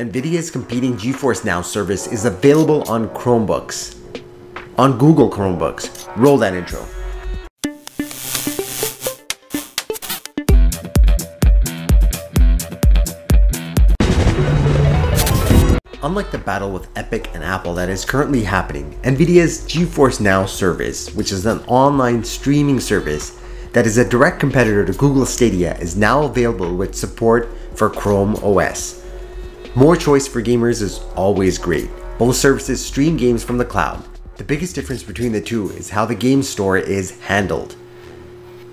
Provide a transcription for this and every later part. NVIDIA's competing GeForce Now service is available on Chromebooks. On Google Chromebooks. Roll that intro. Unlike the battle with Epic and Apple that is currently happening, NVIDIA's GeForce Now service, which is an online streaming service that is a direct competitor to Google Stadia, is now available with support for Chrome OS. More choice for gamers is always great. Both services stream games from the cloud. The biggest difference between the two is how the game store is handled.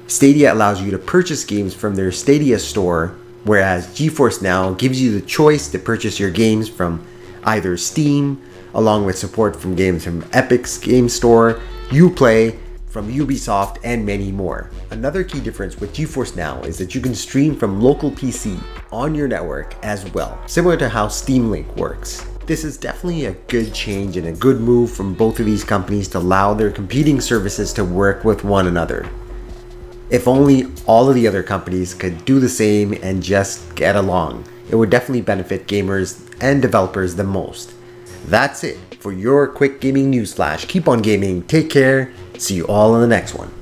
Stadia allows you to purchase games from their Stadia store, whereas GeForce Now gives you the choice to purchase your games from either Steam, along with support from games from Epic's Game Store, Uplay, from Ubisoft, and many more. Another key difference with GeForce Now is that you can stream from local PC on your network as well, similar to how Steam Link works. This is definitely a good change and a good move from both of these companies to allow their competing services to work with one another. If only all of the other companies could do the same and just get along. It would definitely benefit gamers and developers the most. That's it for your quick gaming newsflash. Keep on gaming. Take care. See you all in the next one.